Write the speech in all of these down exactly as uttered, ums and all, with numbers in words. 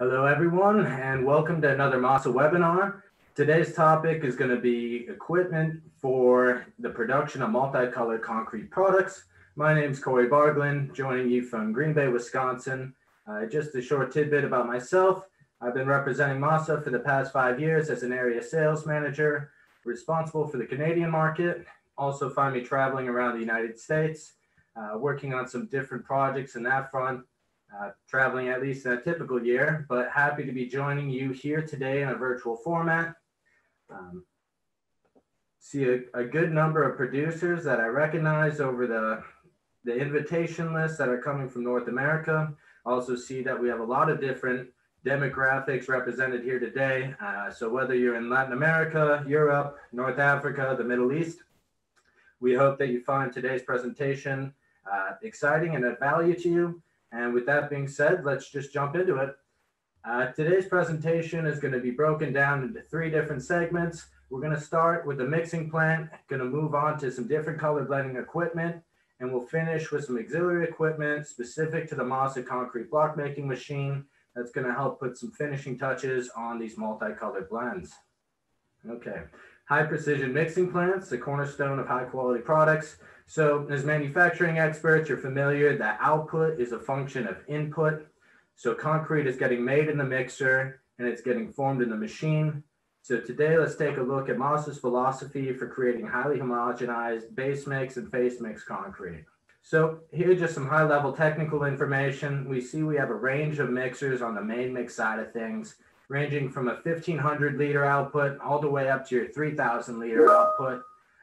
Hello everyone, and welcome to another M A S A webinar. Today's topic is going to be equipment for the production of multicolored concrete products. My name is Corey Barglin, joining you from Green Bay, Wisconsin. Uh, just a short tidbit about myself. I've been representing M A S A for the past five years as an area sales manager, responsible for the Canadian market. Also find me traveling around the United States, uh, working on some different projects in that front. Uh, traveling at least in a typical year, but happy to be joining you here today in a virtual format. Um, see a, a good number of producers that I recognize over the, the invitation list that are coming from North America. Also see that we have a lot of different demographics represented here today. Uh, so whether you're in Latin America, Europe, North Africa, the Middle East, we hope that you find today's presentation uh, exciting and of value to you. And with that being said, let's just jump into it. Uh, today's presentation is going to be broken down into three different segments. We're going to start with the mixing plant, going to move on to some different color blending equipment, and we'll finish with some auxiliary equipment specific to the M A S A concrete block making machine that's going to help put some finishing touches on these multicolored blends. Okay, high precision mixing plants, the cornerstone of high quality products. So as manufacturing experts, you're familiar that output is a function of input. So concrete is getting made in the mixer and it's getting formed in the machine. So today, let's take a look at M A S A's philosophy for creating highly homogenized base mix and face mix concrete. So here's just some high level technical information. We see we have a range of mixers on the main mix side of things, ranging from a fifteen hundred liter output all the way up to your three thousand liter output.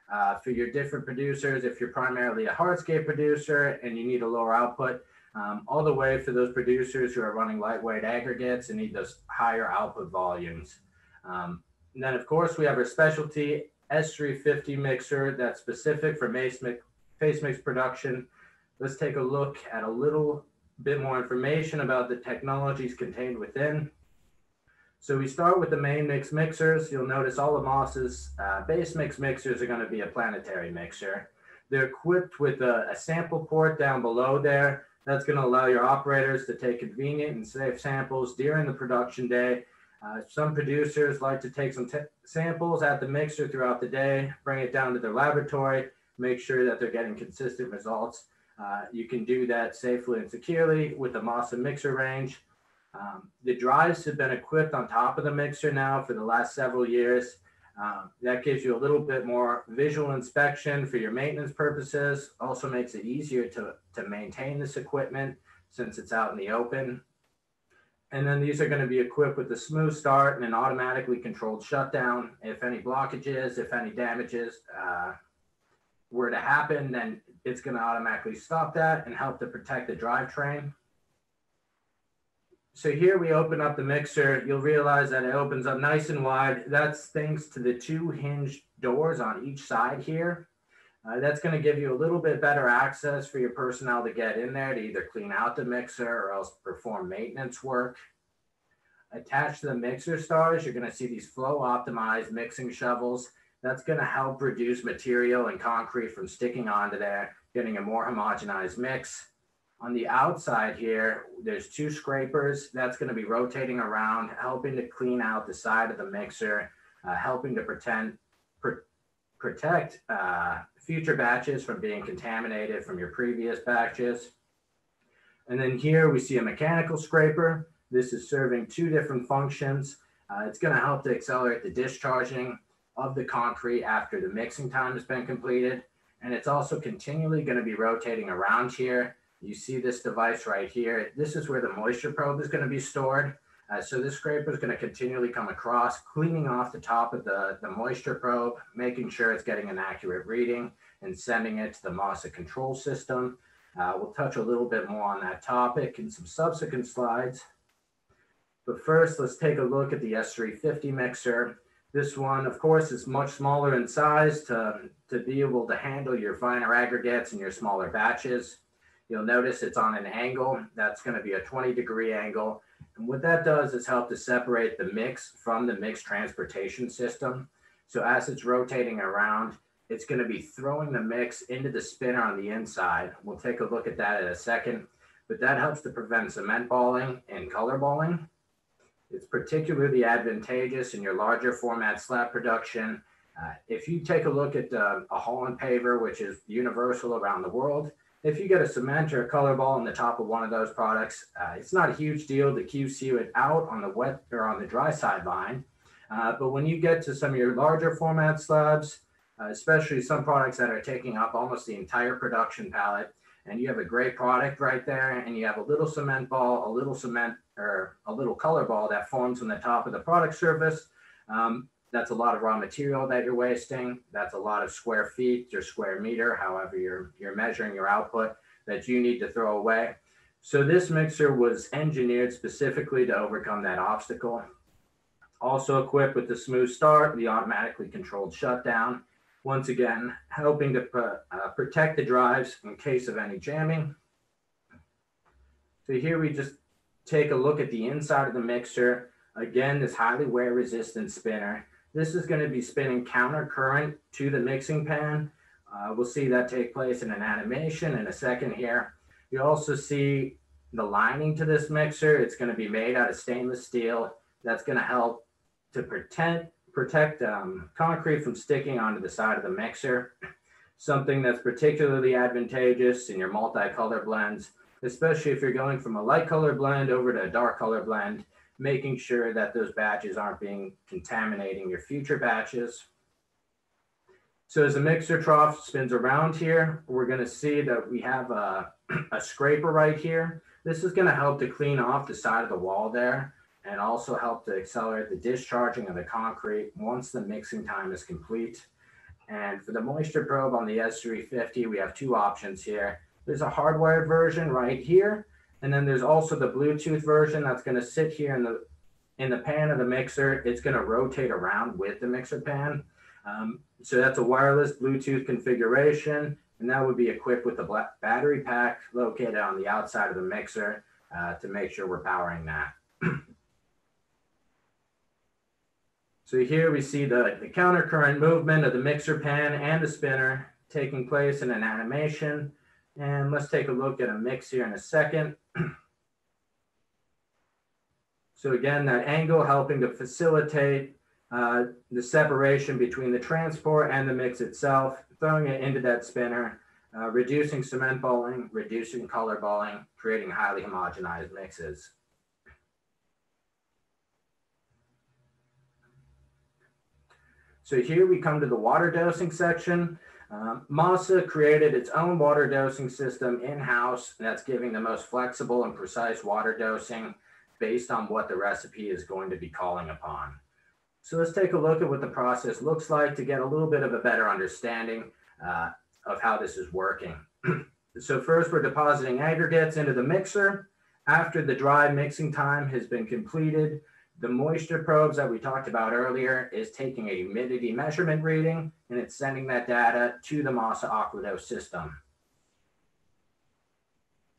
Uh, for your different producers, if you're primarily a hardscape producer and you need a lower output, um, all the way for those producers who are running lightweight aggregates and need those higher output volumes. Um, and then, of course, we have our specialty S three fifty mixer that's specific for face mix, face mix production. Let's take a look at a little bit more information about the technologies contained within. So we start with the main mix mixers. You'll notice all of M A S A's uh, base mix mixers are going to be a planetary mixer. They're equipped with a, a sample port down below there. That's going to allow your operators to take convenient and safe samples during the production day. Uh, some producers like to take some samples at the mixer throughout the day, bring it down to their laboratory, make sure that they're getting consistent results. Uh, you can do that safely and securely with the M A S A mixer range. Um, the drives have been equipped on top of the mixer now for the last several years. Um, that gives you a little bit more visual inspection for your maintenance purposes. Also makes it easier to, to maintain this equipment since it's out in the open. And then these are going to be equipped with a smooth start and an automatically controlled shutdown. If any blockages, if any damages uh, were to happen, then it's going to automatically stop that and help to protect the drivetrain. So here we open up the mixer. You'll realize that it opens up nice and wide. That's thanks to the two hinged doors on each side here. Uh, that's going to give you a little bit better access for your personnel to get in there to either clean out the mixer or else perform maintenance work. Attached to the mixer stars, you're going to see these flow optimized mixing shovels. That's going to help reduce material and concrete from sticking onto there, getting a more homogenized mix. On the outside here, there's two scrapers that's going to be rotating around, helping to clean out the side of the mixer, uh, helping to pretend, pr protect uh, future batches from being contaminated from your previous batches. And then here we see a mechanical scraper. This is serving two different functions. Uh, it's going to help to accelerate the discharging of the concrete after the mixing time has been completed. And it's also continually going to be rotating around here. You see this device right here. This is where the moisture probe is going to be stored. Uh, so this scraper is going to continually come across, cleaning off the top of the, the moisture probe, making sure it's getting an accurate reading and sending it to the M A S A control system. Uh, we'll touch a little bit more on that topic in some subsequent slides. But first, let's take a look at the S three fifty mixer. This one, of course, is much smaller in size to, to be able to handle your finer aggregates and your smaller batches. You'll notice it's on an angle. That's going to be a twenty degree angle. And what that does is help to separate the mix from the mix transportation system. So as it's rotating around, it's going to be throwing the mix into the spinner on the inside. We'll take a look at that in a second, but that helps to prevent cement balling and color balling. It's particularly advantageous in your larger format slab production. Uh, if you take a look at uh, a Holland paver, which is universal around the world, if you get a cement or a color ball on the top of one of those products, uh, it's not a huge deal to Q C it out on the wet or on the dry sideline. Uh, but when you get to some of your larger format slabs, uh, especially some products that are taking up almost the entire production palette, and you have a great product right there, and you have a little cement ball, a little cement or a little color ball that forms on the top of the product surface, um, that's a lot of raw material that you're wasting. That's a lot of square feet or square meter, however you're, you're measuring your output, that you need to throw away. So this mixer was engineered specifically to overcome that obstacle. Also equipped with the smooth start, the automatically controlled shutdown, once again, helping to uh, protect the drives in case of any jamming. So here we just take a look at the inside of the mixer. Again, this highly wear resistant spinner. This is going to be spinning counter current to the mixing pan. Uh, we'll see that take place in an animation in a second here. You also see the lining to this mixer. It's going to be made out of stainless steel. That's going to help to protect, protect um, concrete from sticking onto the side of the mixer. Something that's particularly advantageous in your multi-color blends, especially if you're going from a light color blend over to a dark color blend, making sure that those batches aren't being contaminating your future batches. So as the mixer trough spins around here, we're going to see that we have a, a scraper right here. This is going to help to clean off the side of the wall there and also help to accelerate the discharging of the concrete once the mixing time is complete. And for the moisture probe on the S three fifty, we have two options here. There's a hardwired version right here, and then there's also the Bluetooth version that's going to sit here in the in the pan of the mixer. It's going to rotate around with the mixer pan. Um, so that's a wireless Bluetooth configuration, and that would be equipped with a battery pack located on the outside of the mixer uh, to make sure we're powering that. So here we see the, the counter current movement of the mixer pan and the spinner taking place in an animation. And let's take a look at a mix here in a second. So again, that angle helping to facilitate uh, the separation between the transport and the mix itself, throwing it into that spinner, uh, reducing cement balling, reducing color balling, creating highly homogenized mixes. So here we come to the water dosing section. Um, MASA created its own water dosing system in-house that's giving the most flexible and precise water dosing based on what the recipe is going to be calling upon. So let's take a look at what the process looks like to get a little bit of a better understanding uh, of how this is working. So first we're depositing aggregates into the mixer. After the dry mixing time has been completed, the moisture probes that we talked about earlier is taking a humidity measurement reading, and it's sending that data to the MASA AquaDose system.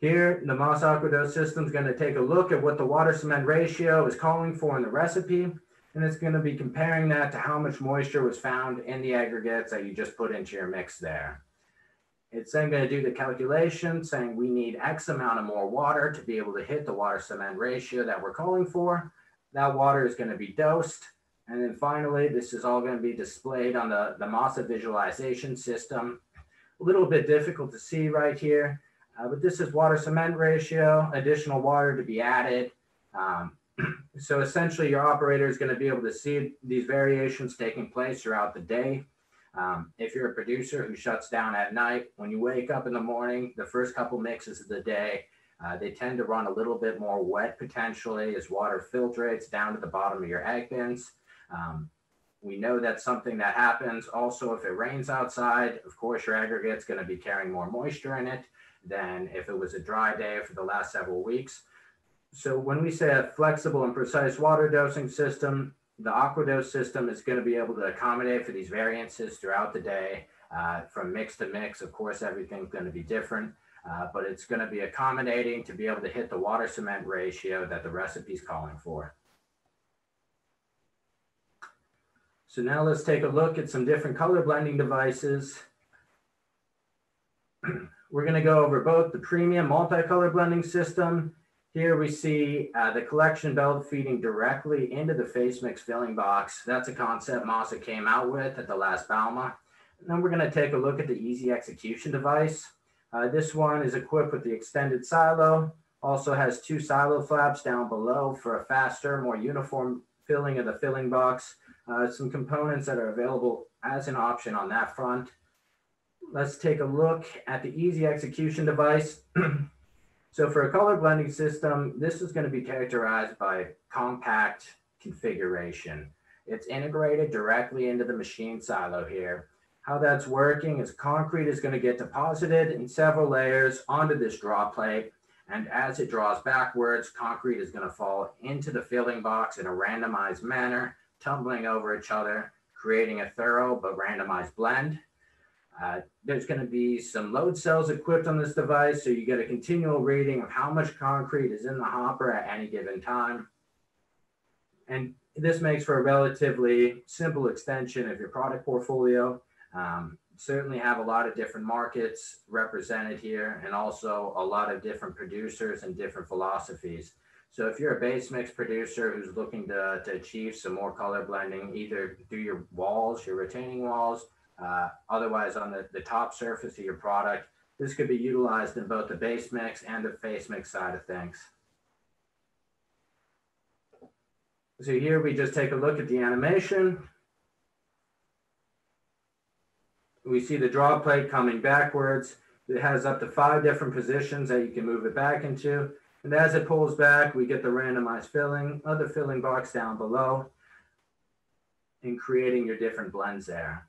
Here, the MASA AquaDose system is going to take a look at what the water cement ratio is calling for in the recipe, and it's going to be comparing that to how much moisture was found in the aggregates that you just put into your mix there. It's then going to do the calculation saying we need X amount of more water to be able to hit the water cement ratio that we're calling for. That water is going to be dosed. And then finally, this is all going to be displayed on the, the MASA visualization system. A little bit difficult to see right here, uh, but this is water cement ratio, additional water to be added. Um, so essentially your operator is going to be able to see these variations taking place throughout the day. Um, if you're a producer who shuts down at night, when you wake up in the morning, the first couple mixes of the day, Uh, they tend to run a little bit more wet potentially as water filtrates down to the bottom of your ag bins. Um, we know that's something that happens. Also, if it rains outside, of course, your aggregate's going to be carrying more moisture in it than if it was a dry day for the last several weeks. So when we say a flexible and precise water dosing system, the AquaDose system is going to be able to accommodate for these variances throughout the day uh, from mix to mix. Of course, everything's going to be different. Uh, but it's going to be accommodating to be able to hit the water cement ratio that the recipe is calling for. So now let's take a look at some different color blending devices. We're going to go over both the premium multi-color blending system Here we see uh, the collection belt feeding directly into the face mix filling box. That's a concept Masa came out with at the last Bauma. And then we're going to take a look at the easy execution device. Uh, this one is equipped with the extended silo, also has two silo flaps down below for a faster, more uniform filling of the filling box. Uh, some components that are available as an option on that front. Let's take a look at the easy execution device. So for a color blending system, this is going to be characterized by compact configuration. It's integrated directly into the machine silo here. How that's working is concrete is going to get deposited in several layers onto this draw plate. And as it draws backwards, concrete is going to fall into the filling box in a randomized manner, tumbling over each other, creating a thorough but randomized blend. Uh, there's going to be some load cells equipped on this device, so you get a continual reading of how much concrete is in the hopper at any given time. And this makes for a relatively simple extension of your product portfolio. Um, certainly have a lot of different markets represented here, and also a lot of different producers and different philosophies. So if you're a base mix producer who's looking to, to achieve some more color blending, either through your walls, your retaining walls, Uh, otherwise on the, the top surface of your product, this could be utilized in both the base mix and the face mix side of things. So here we just take a look at the animation. We see the draw plate coming backwards. It has up to five different positions that you can move it back into. And as it pulls back, we get the randomized filling, other filling box down below, and creating your different blends there.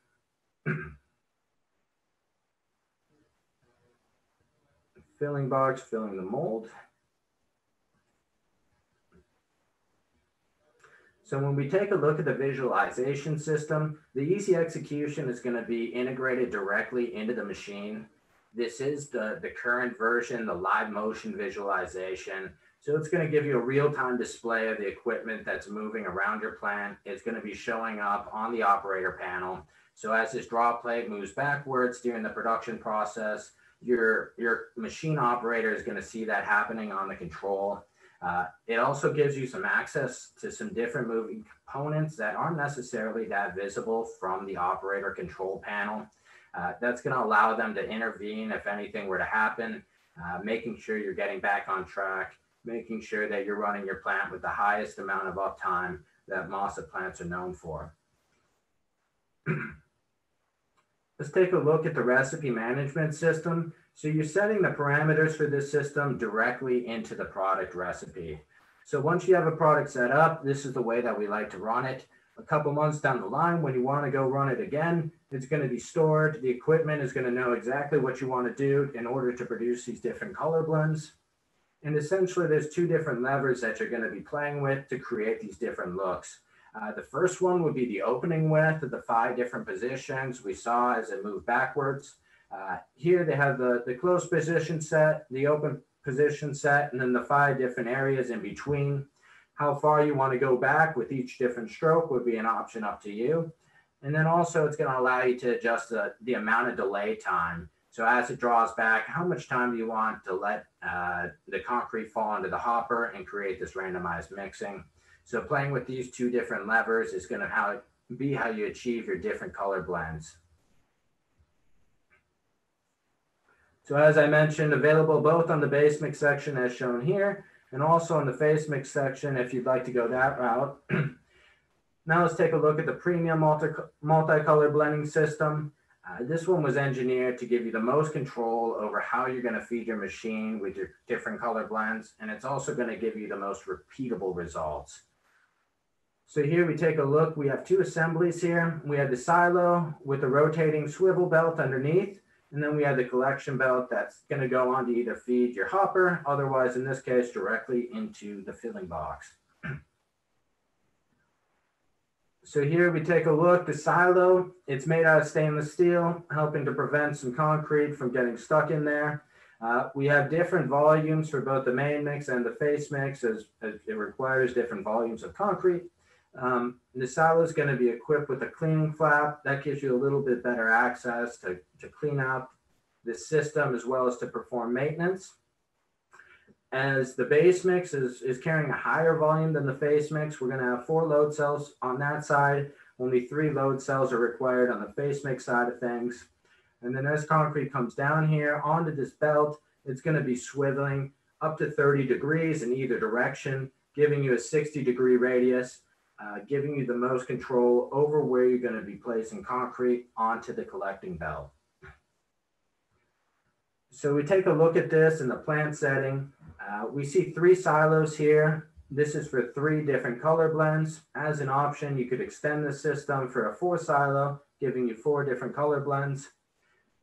Filling box, filling the mold. So when we take a look at the visualization system, the easy execution is going to be integrated directly into the machine. This is the, the current version, the live motion visualization. So it's going to give you a real-time display of the equipment that's moving around your plant. It's going to be showing up on the operator panel. So as this draw plate moves backwards during the production process, your, your machine operator is going to see that happening on the control. Uh, it also gives you some access to some different moving components that aren't necessarily that visible from the operator control panel. Uh, that's going to allow them to intervene if anything were to happen, uh, making sure you're getting back on track, making sure that you're running your plant with the highest amount of uptime that Masa plants are known for. Let's take a look at the recipe management system. So you're setting the parameters for this system directly into the product recipe. So once you have a product set up, this is the way that we like to run it. A couple months down the line, when you want to go run it again, it's going to be stored. The equipment is going to know exactly what you want to do in order to produce these different color blends. And essentially, there's two different levers that you're going to be playing with to create these different looks. Uh, the first one would be the opening width of the five different positions we saw as it moved backwards. Uh, here they have the, the closed position set, the open position set, and then the five different areas in between. How far you want to go back with each different stroke would be an option up to you. And then also it's going to allow you to adjust the, the amount of delay time. So as it draws back, how much time do you want to let uh, the concrete fall into the hopper and create this randomized mixing? So playing with these two different levers is going to be how you achieve your different color blends. So as I mentioned, available both on the base mix section as shown here, and also on the face mix section if you'd like to go that route. Now let's take a look at the premium multi multi-color blending system. Uh, this one was engineered to give you the most control over how you're going to feed your machine with your different color blends, and it's also going to give you the most repeatable results. So here we take a look. We have two assemblies here. We have the silo with the rotating swivel belt underneath, and then we have the collection belt that's going to go on to either feed your hopper, otherwise in this case directly into the filling box. So here we take a look. The silo, it's made out of stainless steel, helping to prevent some concrete from getting stuck in there. Uh, we have different volumes for both the main mix and the face mix, as, as it requires different volumes of concrete. Um, the silo is going to be equipped with a cleaning flap that gives you a little bit better access to, to clean out the system as well as to perform maintenance. As the base mix is, is carrying a higher volume than the face mix, we're going to have four load cells on that side. Only three load cells are required on the face mix side of things. And then as concrete comes down here onto this belt, it's going to be swiveling up to thirty degrees in either direction, giving you a sixty degree radius, uh, giving you the most control over where you're going to be placing concrete onto the collecting belt. So we take a look at this in the plant setting. Uh, we see three silos here. This is for three different color blends. As an option, you could extend the system for a four silo, giving you four different color blends.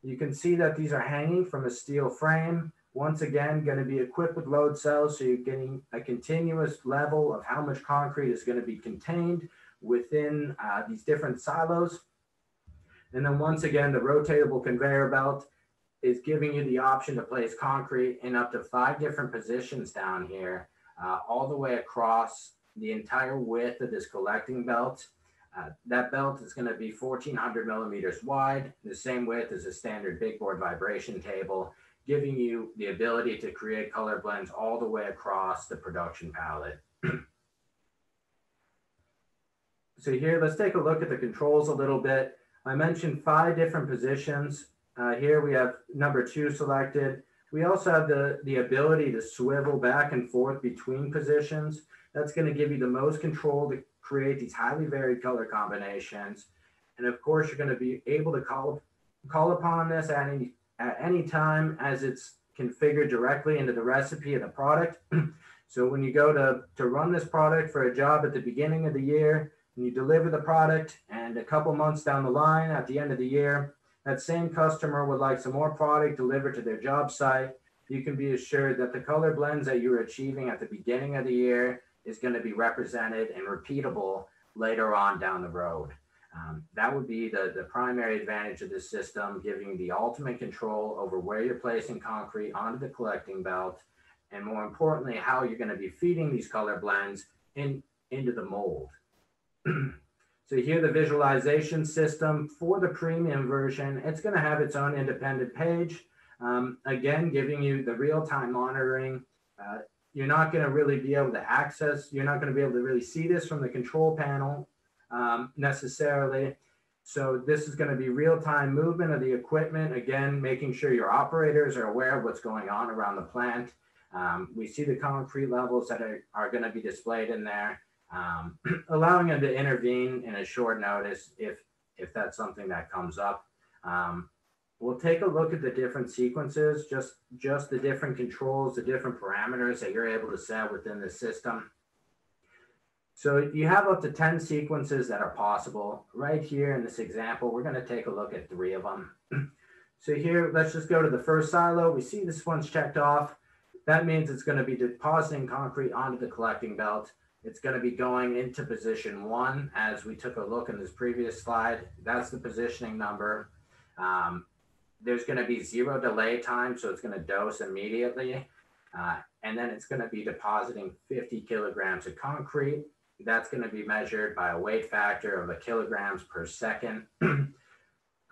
You can see that these are hanging from a steel frame. Once again, going to be equipped with load cells, so you're getting a continuous level of how much concrete is going to be contained within uh, these different silos. And then once again, the rotatable conveyor belt is giving you the option to place concrete in up to five different positions down here, uh, all the way across the entire width of this collecting belt. Uh, that belt is going to be fourteen hundred millimeters wide, the same width as a standard big board vibration table, giving you the ability to create color blends all the way across the production palette. So here, let's take a look at the controls a little bit. I mentioned five different positions. Uh, here we have number two selected. We also have the, the ability to swivel back and forth between positions. That's going to give you the most control to create these highly varied color combinations. And of course, you're going to be able to call, call upon this at any, at any time as it's configured directly into the recipe of the product. So when you go to, to run this product for a job at the beginning of the year, and you deliver the product, and a couple months down the line at the end of the year, that same customer would like some more product delivered to their job site, you can be assured that the color blends that you're achieving at the beginning of the year is going to be represented and repeatable later on down the road. Um, that would be the, the primary advantage of this system, giving the ultimate control over where you're placing concrete onto the collecting belt, and more importantly, how you're going to be feeding these color blends in, into the mold. So here, the visualization system for the premium version, it's going to have its own independent page. Um, again, giving you the real-time monitoring. Uh, you're not going to really be able to access, you're not going to be able to really see this from the control panel um, necessarily. So this is going to be real-time movement of the equipment. Again, making sure your operators are aware of what's going on around the plant. Um, we see the concrete levels that are, are going to be displayed in there. Um, allowing them to intervene in a short notice if if that's something that comes up. Um, we'll take a look at the different sequences, just just the different controls, the different parameters that you're able to set within the system. So you have up to ten sequences that are possible. Right here in this example, we're going to take a look at three of them. So here, let's just go to the first silo. We see this one's checked off. That means it's going to be depositing concrete onto the collecting belt. It's going to be going into position one, as we took a look in this previous slide. That's the positioning number. Um, there's going to be zero delay time, so it's going to dose immediately. Uh, and then it's going to be depositing fifty kilograms of concrete. That's going to be measured by a weight factor of a kilograms per second.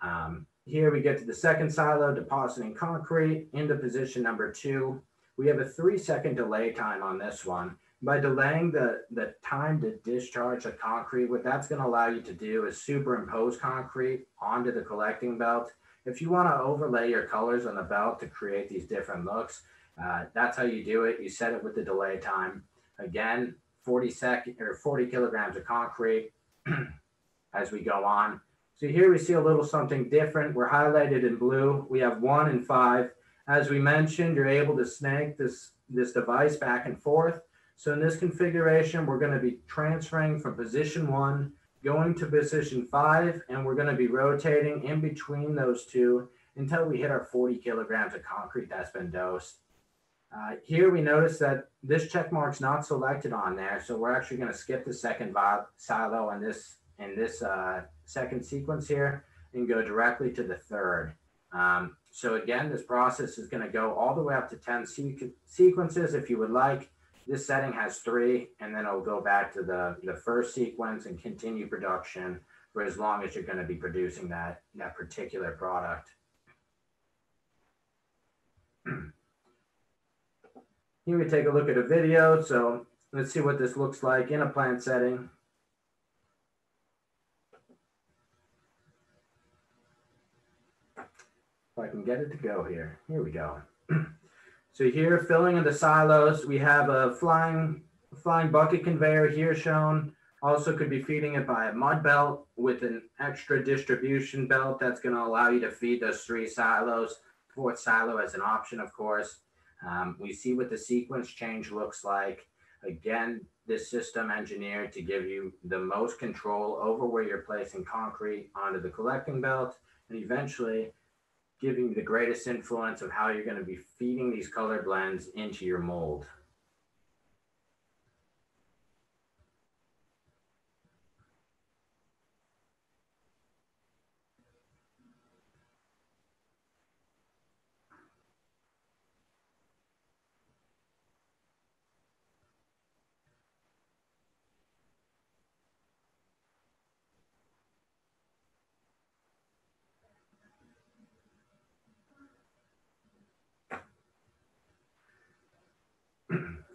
um, here we get to the second silo, depositing concrete into position number two. We have a three second delay time on this one. By delaying the, the time to discharge the concrete, what that's going to allow you to do is superimpose concrete onto the collecting belt. If you want to overlay your colors on the belt to create these different looks, uh, that's how you do it. You set it with the delay time. Again, forty, sec or forty kilograms of concrete as we go on. So here we see a little something different. We're highlighted in blue. We have one and five. As we mentioned, you're able to snake this, this device back and forth. So in this configuration, we're going to be transferring from position one, going to position five, and we're going to be rotating in between those two until we hit our forty kilograms of concrete that's been dosed. Uh, here we notice that this check mark's not selected on there, so we're actually going to skip the second silo in this, in this uh, second sequence here and go directly to the third. Um, so again, this process is going to go all the way up to ten sequ sequences if you would like. This setting has three, and then it'll go back to the, the first sequence and continue production for as long as you're going to be producing that, that particular product. Here we take a look at a video. So let's see what this looks like in a plant setting. If I can get it to go here. Here we go. So here, filling in the silos, we have a flying, flying bucket conveyor here shown. Also could be feeding it by a mud belt with an extra distribution belt that's going to allow you to feed those three silos. Fourth silo as an option, of course. Um, we see what the sequence change looks like. Again, this system engineered to give you the most control over where you're placing concrete onto the collecting belt, and eventually giving you the greatest influence of how you're going to be feeding these color blends into your mold.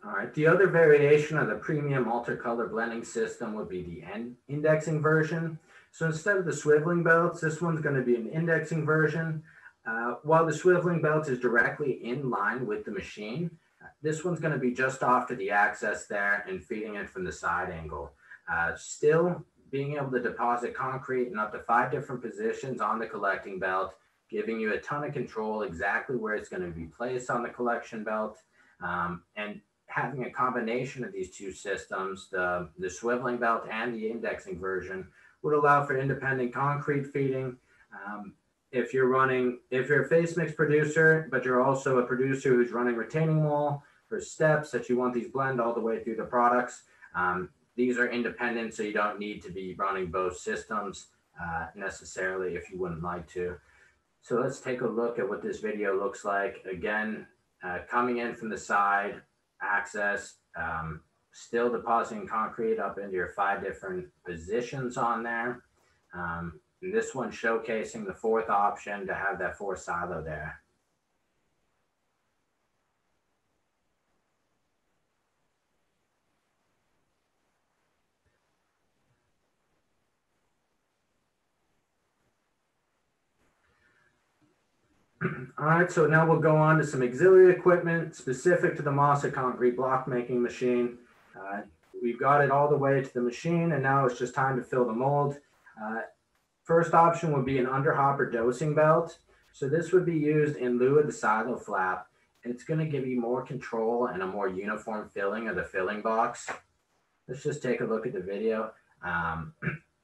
All right, the other variation of the premium multi-color blending system would be the end indexing version. So instead of the swiveling belts, this one's going to be an indexing version. Uh, while the swiveling belt is directly in line with the machine, this one's going to be just off to the axis there and feeding it from the side angle. Uh, still being able to deposit concrete in up to five different positions on the collecting belt, giving you a ton of control exactly where it's going to be placed on the collection belt. Um, and having a combination of these two systems, the, the swiveling belt and the indexing version, would allow for independent concrete feeding. Um, if you're running, if you're a face mix producer, but you're also a producer who's running retaining wall for steps that you want these blend all the way through the products, um, these are independent, so you don't need to be running both systems uh, necessarily if you wouldn't like to. So let's take a look at what this video looks like. Again, uh, coming in from the side, access, um, still depositing concrete up into your five different positions on there. Um, and this one showcasing the fourth option to have that fourth silo there. All right, so now we'll go on to some auxiliary equipment specific to the M A S A concrete block making machine. Uh, we've got it all the way to the machine, and now it's just time to fill the mold. Uh, first option would be an underhopper dosing belt. So this would be used in lieu of the silo flap. It's going to give you more control and a more uniform filling of the filling box. Let's just take a look at the video. Um,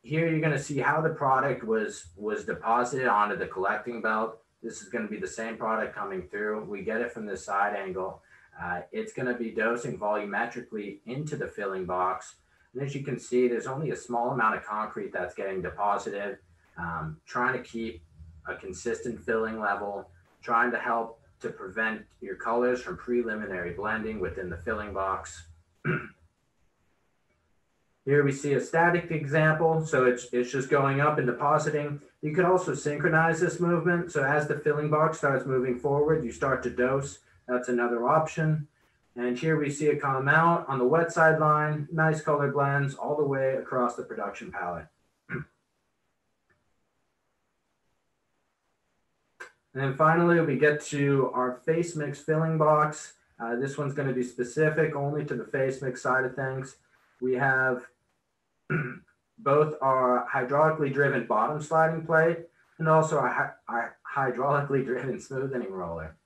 here you're going to see how the product was, was deposited onto the collecting belt. This is going to be the same product coming through. We get it from this side angle. Uh, it's going to be dosing volumetrically into the filling box. And as you can see, there's only a small amount of concrete that's getting deposited, um, trying to keep a consistent filling level, trying to help to prevent your colors from preliminary blending within the filling box. Here we see a static example. So it's, it's just going up and depositing. You could also synchronize this movement. So as the filling box starts moving forward, you start to dose. That's another option. And here we see it come out on the wet side line, nice color blends all the way across the production palette. And then finally, we get to our face mix filling box. Uh, this one's gonna be specific only to the face mix side of things. We have both our hydraulically driven bottom sliding plate and also our, our hydraulically driven smoothening roller.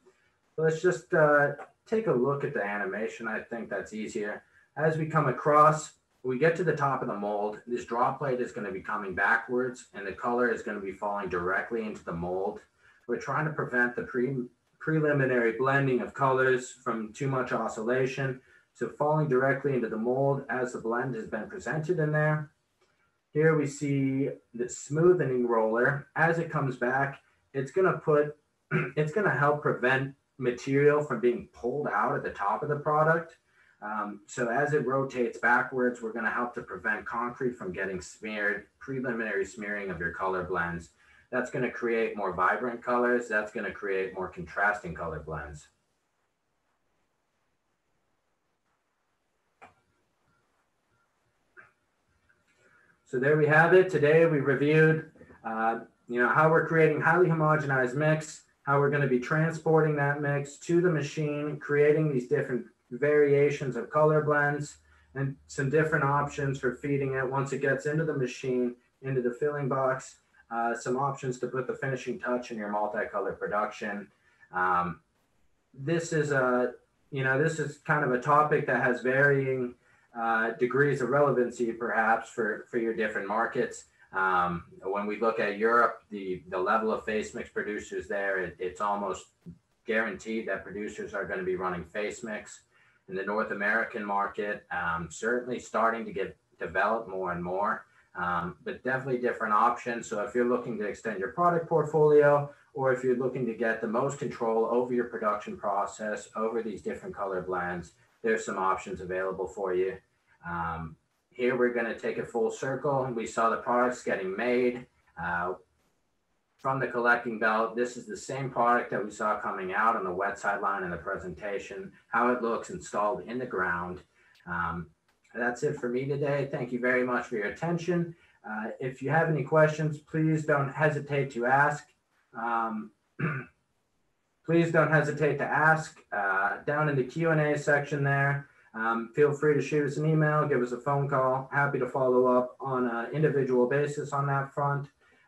So let's just uh, take a look at the animation. I think that's easier. As we come across, we get to the top of the mold. This draw plate is going to be coming backwards and the color is going to be falling directly into the mold. We're trying to prevent the pre preliminary blending of colors from too much oscillation. So falling directly into the mold as the blend has been presented in there. Here we see the smoothening roller. As it comes back, it's gonna put, it's gonna help prevent material from being pulled out at the top of the product. Um, so as it rotates backwards, we're gonna help to prevent concrete from getting smeared, preliminary smearing of your color blends. That's gonna create more vibrant colors. That's gonna create more contrasting color blends. So there we have it. Today we reviewed uh, you know, how we're creating highly homogenized mix, how we're going to be transporting that mix to the machine, creating these different variations of color blends, and some different options for feeding it once it gets into the machine, into the filling box, uh, some options to put the finishing touch in your multicolor production. Um, this is a, you know, this is kind of a topic that has varying uh, degrees of relevancy, perhaps, for, for your different markets. Um, when we look at Europe, the, the level of face mix producers there, it, it's almost guaranteed that producers are going to be running face mix. In the North American market, um, certainly starting to get developed more and more, um, but definitely different options. So if you're looking to extend your product portfolio, or if you're looking to get the most control over your production process, over these different color blends, there's some options available for you. Um, here we're going to take a full circle, and we saw the products getting made uh, from the collecting belt. This is the same product that we saw coming out on the wet sideline in the presentation, how it looks installed in the ground. Um, that's it for me today. Thank you very much for your attention. Uh, if you have any questions, please don't hesitate to ask. Um, please don't hesitate to ask uh, down in the Q and A section there. Um, feel free to shoot us an email, give us a phone call. Happy to follow up on an individual basis on that front.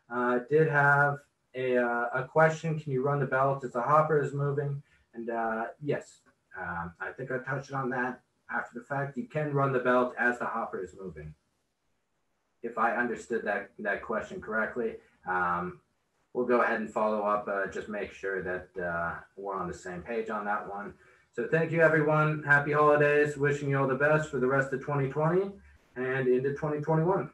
I uh, did have a, uh, a question. Can you run the belt as the hopper is moving? And uh, yes, uh, I think I touched on that after the fact. You can run the belt as the hopper is moving, if I understood that, that question correctly. Um, we'll go ahead and follow up, uh, just make sure that uh, we're on the same page on that one. So thank you, everyone. Happy holidays. Wishing you all the best for the rest of twenty twenty and into twenty twenty-one.